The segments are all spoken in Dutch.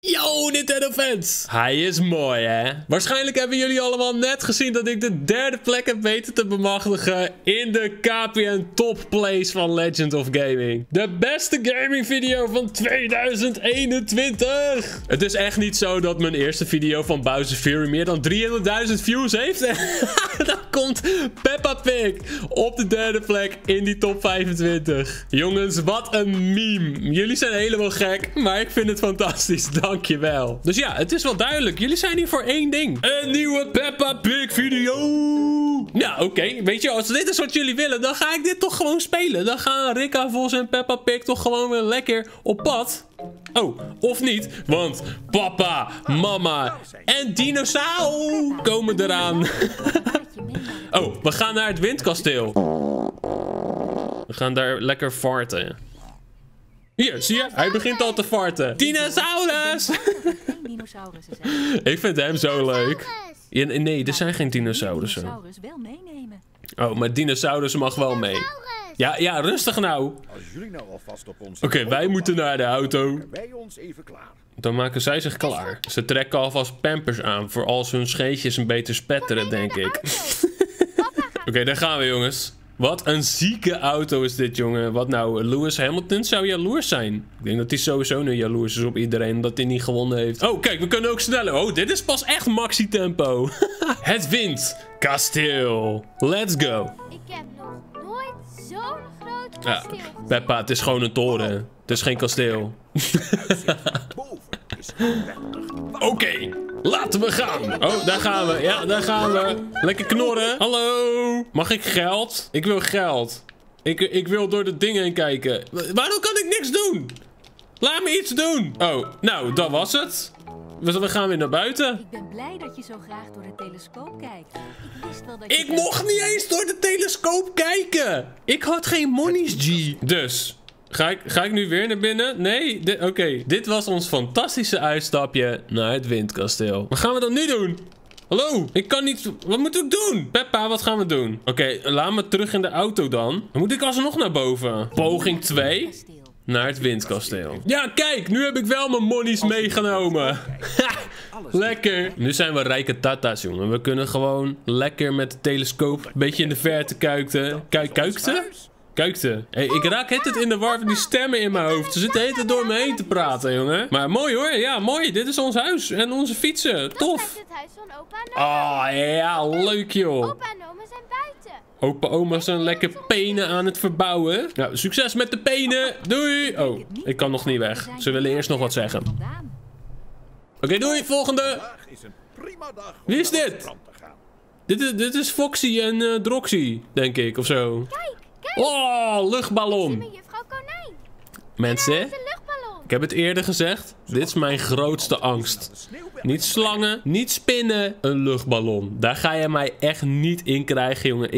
Yo, Nintendo fans! Hij is mooi, hè? Waarschijnlijk hebben jullie allemaal net gezien dat ik de derde plek heb weten te bemachtigen in de KPN Top Plays van Legend of Gaming. De beste gaming video van 2021! Het is echt niet zo dat mijn eerste video van Bowser's Fury meer dan 300.000 views heeft. Dan komt Peppa Pig op de derde plek in die top 25. Jongens, wat een meme. Jullie zijn helemaal gek, maar ik vind het fantastisch. Dankjewel. Dus ja, het is wel duidelijk. Jullie zijn hier voor één ding. Een nieuwe Peppa Pig video. Nou, oké. Weet je, als dit is wat jullie willen, dan ga ik dit toch gewoon spelen. Dan gaan Rika Vos en Peppa Pig toch gewoon weer lekker op pad. Oh, of niet. Want papa, mama en dinosaur komen eraan. Oh, we gaan naar het windkasteel. We gaan daar lekker farten. Hier, zie je? Hij begint al te farten. Dinosaurus! Ik vind hem zo leuk. Ja, nee, er zijn geen dinosaurussen. Oh, maar dinosaurus mag wel mee. Ja, rustig nou. Oké, wij moeten naar de auto. Dan maken zij zich klaar. Ze trekken alvast pampers aan voor als hun scheetjes een beetje spetteren, denk ik. Oké, daar gaan we, jongens. Wat een zieke auto is dit, jongen. Wat nou, Lewis Hamilton zou jaloers zijn. Ik denk dat hij sowieso nu jaloers is op iedereen, omdat hij niet gewonnen heeft. Oh, kijk, we kunnen ook sneller. Oh, dit is pas echt maxi-tempo. Het windkasteel. Let's go. Ik heb nog nooit zo'n groot kasteel. Ja, Peppa, het is gewoon een toren. Het is geen kasteel. Oké. Laten we gaan. Oh, daar gaan we. Ja, daar gaan we. Lekker knorren. Hallo. Mag ik geld? Ik wil geld. Ik wil door de dingen heen kijken. Waarom kan ik niks doen? Laat me iets doen. Oh, nou, dat was het. We gaan weer naar buiten. Ik ben blij dat je zo graag door de telescoop kijkt. Ik mocht niet eens door de telescoop kijken. Ik had geen monies, G. Dus... Ga ik nu weer naar binnen? Nee? Oké. Dit was ons fantastische uitstapje naar het windkasteel. Wat gaan we dan nu doen? Hallo? Ik kan niet... Wat moet ik doen? Peppa, wat gaan we doen? Oké, laat me terug in de auto dan. Dan moet ik alsnog naar boven. Poging 2. Naar het windkasteel. Ja, kijk! Nu heb ik wel mijn monies meegenomen. Lekker. Nu zijn we rijke tata's, jongen. We kunnen gewoon lekker met de telescoop een beetje in de verte kuikten. Kuikten? Kuikte. Hey, ik raak het in de war van die stemmen in mijn hoofd. Ze zitten het door me heen te praten, jongen. Maar mooi hoor. Ja, mooi. Dit is ons huis en onze fietsen. Tof. Dit is het huis van opa en oma. Oh, ja. Leuk, joh. Opa en oma zijn buiten. Opa en oma zijn lekker penen aan het verbouwen. Nou, succes met de penen. Doei. Oh, ik kan nog niet weg. Ze willen eerst nog wat zeggen. Oké, doei. Volgende. Wie is dit? Dit is Foxy en Droxy, denk ik, of zo. Oh, luchtballon. Mensen, ik heb het eerder gezegd. Dit is mijn grootste angst. Niet slangen, niet spinnen. Een luchtballon. Daar ga je mij echt niet in krijgen, jongen.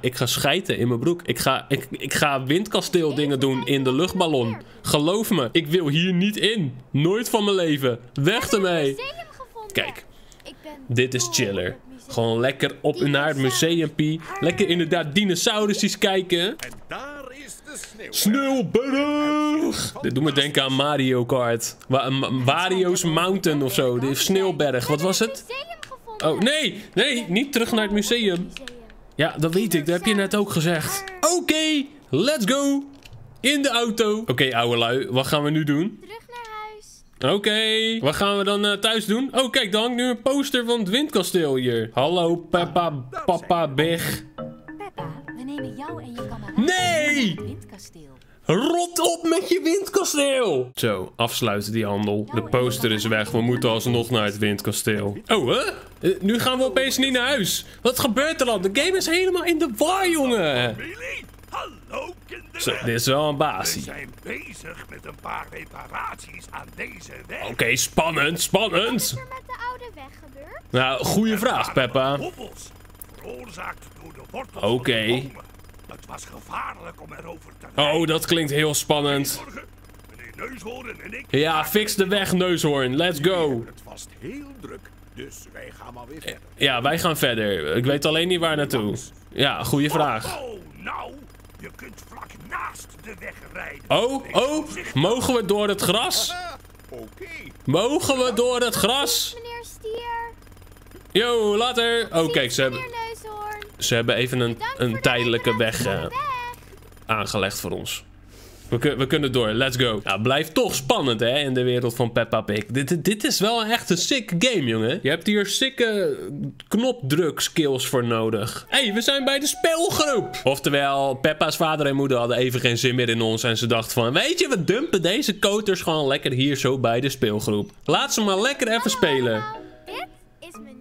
Ik ga schijten in mijn broek. Ik ga windkasteel dingen doen in de luchtballon. Geloof me, ik wil hier niet in. Nooit van mijn leven. Weg ermee. Kijk, dit is chiller. Gewoon lekker op naar het museumpie. Lekker inderdaad dinosaurusjes kijken. En daar is de sneeuw. Sneeuwberg! Dit doet me denken aan Mario Kart. Mario's Mountain of zo. De sneeuwberg. Wat was het? Oh, nee! Nee, niet terug naar het museum. Ja, dat weet ik. Dat heb je net ook gezegd. Oké, let's go! In de auto. Oké, ouwe lui. Wat gaan we nu doen? Oké, wat gaan we dan thuis doen? Oh, kijk, dan hangt nu een poster van het windkasteel hier. Hallo, Peppa, Papa, Big. Peppa, we nemen jou en je kameraden. Nee! Rot op met je windkasteel! Zo, afsluiten die handel. De poster is weg, we moeten alsnog naar het windkasteel. Oh, hè? Nu gaan we opeens niet naar huis. Wat gebeurt er dan? De game is helemaal in de war, jongen. Hallo kinderen! Zo, dit is wel een baas. We zijn bezig met een paar reparaties aan deze weg. Oké, spannend, spannend. Wat is er met de oude weg gebeurd? Nou, goede vraag, Peppa. Veroorzaakt door de wortels. Oké. Het was gevaarlijk om erover te rijden. Oh, dat klinkt heel spannend. Meneer Neushoorn en ik. Ja, fix de weg, Neushoorn. Let's go. Het was heel druk. Dus wij gaan maar weer verder. Ja, wij gaan verder. Ik weet alleen niet waar naartoe. Ja, goede vraag. Oh, nou. Je kunt vlak naast de weg rijden. Oh, mogen we door het gras? Okay. Mogen we door het gras? Meneer Stier. Yo, later. Oh, kijk, ze hebben even een tijdelijke weg aangelegd voor ons. We kunnen door. Let's go. Nou, blijft toch spannend, hè, in de wereld van Peppa Pig. Dit is wel echt een sick game, jongen. Je hebt hier sicke knopdruk skills voor nodig. Hé, we zijn bij de speelgroep. Oftewel, Peppa's vader en moeder hadden even geen zin meer in ons. En ze dachten van, weet je, we dumpen deze koters gewoon lekker hier zo bij de speelgroep. Laat ze maar lekker even spelen.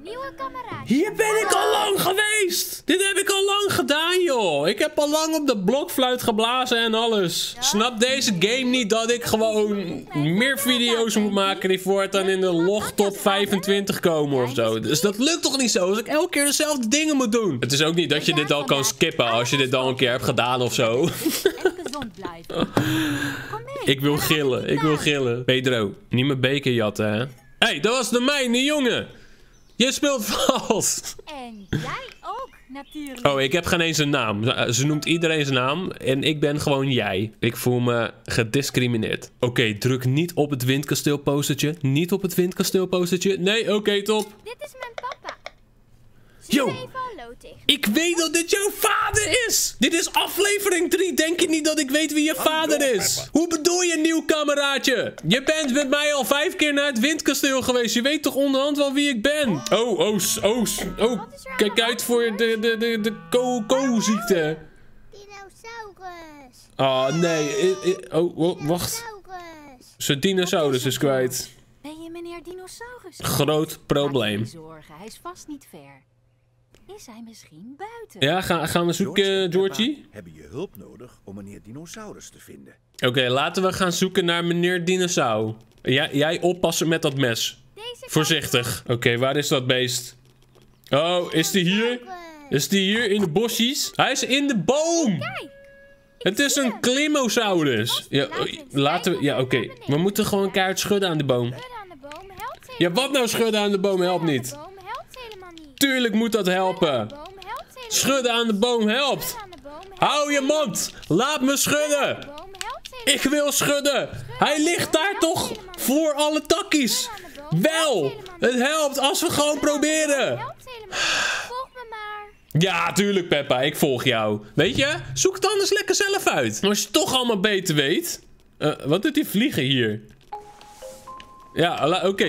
Nieuwe kameraad. Hier ben ik al lang geweest. Dit heb ik al lang gedaan, joh. Ik heb al lang op de blokfluit geblazen en alles. Snap deze game niet dat ik gewoon meer video's moet maken die voortaan in de log top 25 komen of zo. Dus dat lukt toch niet zo als ik elke keer dezelfde dingen moet doen. Het is ook niet dat je dit al kan skippen als je dit al een keer hebt gedaan of zo. Ik wil gillen, ik wil gillen. Pedro, niet mijn beker jatten, hè. Hé, dat was de mijne, jongen. Je speelt vals. En jij ook, natuurlijk. Oh, ik heb geen eens een naam. Ze noemt iedereen zijn naam. En ik ben gewoon jij. Ik voel me gediscrimineerd. Oké, druk niet op het windkasteelpostertje. Niet op het windkasteelpostertje. Nee, oké, top. Dit is mijn papa. Yo, ik weet dat dit jouw vader is. Dit is aflevering 3. Denk je niet dat ik weet wie je vader is? Hoe bedoel je, nieuw kameraadje? Je bent met mij al 5 keer naar het windkasteel geweest. Je weet toch onderhand wel wie ik ben? Oh. Kijk uit voor de ko-ziekte. Dinosaurus. Oh, nee. Oh, wacht. Zijn dinosaurus is kwijt. Ben je meneer Dinosaurus? Groot probleem. Zorgen, hij is vast niet ver. Is hij misschien buiten? Ja, gaan we zoeken, Georgie? Peppa, hebben je hulp nodig om meneer Dinosaurus te vinden? Oké, laten we gaan zoeken naar meneer Dinosaurus. Jij oppassen met dat mes. Voorzichtig. Oké, waar is dat beest? Oh, is die hier? Is die hier in de bosjes? Hij is in de boom! Kijk! Het is een Klimosaurus. Ja, laten we... Ja, oké. We moeten gewoon keihard schudden aan de boom. Ja, wat nou schudden aan de boom? Helpt niet. Tuurlijk moet dat helpen. Schudden aan de boom helpt. Hou je mond. Laat me schudden. Ik wil schudden. Hij ligt daar toch voor alle takkies. Wel. Het helpt als we gewoon proberen. Volg me maar. Ja, tuurlijk, Peppa. Ik volg jou. Weet je? Zoek het anders lekker zelf uit. Als je het toch allemaal beter weet. Wat doet die vliegen hier? Ja, oké.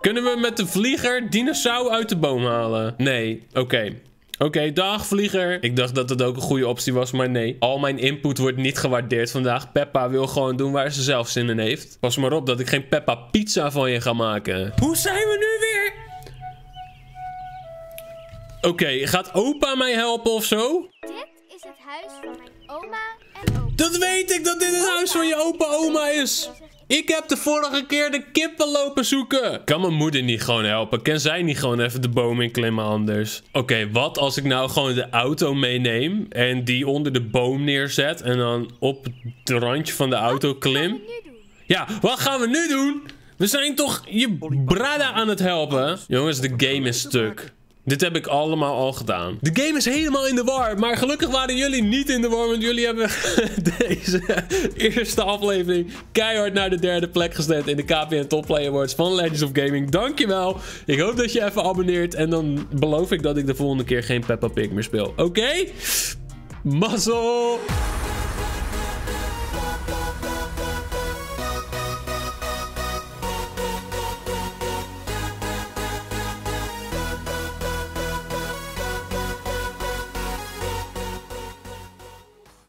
Kunnen we met de vlieger dinosaur uit de boom halen? Nee, oké. Oké, dag vlieger. Ik dacht dat dat ook een goede optie was, maar nee. Al mijn input wordt niet gewaardeerd vandaag. Peppa wil gewoon doen waar ze zelf zin in heeft. Pas maar op dat ik geen Peppa pizza van je ga maken. Hoe zijn we nu weer? Oké, gaat opa mij helpen of zo? Dit is het huis van mijn oma en opa. Dat weet ik, dat dit het huis van je opa en oma is. Ik heb de vorige keer de kippen lopen zoeken. Kan mijn moeder niet gewoon helpen? Kan zij niet gewoon even de boom inklimmen anders? Oké, wat als ik nou gewoon de auto meeneem en die onder de boom neerzet en dan op het randje van de auto klim? Ja, wat gaan we nu doen? We zijn toch je brada aan het helpen? Jongens, de game is stuk. Dit heb ik allemaal al gedaan. De game is helemaal in de war. Maar gelukkig waren jullie niet in de war. Want jullie hebben deze eerste aflevering keihard naar de 3e plek gestemd in de KPN Top Play Awards van Legends of Gaming. Dankjewel. Ik hoop dat je even abonneert. En dan beloof ik dat ik de volgende keer geen Peppa Pig meer speel. Oké? Mazzel!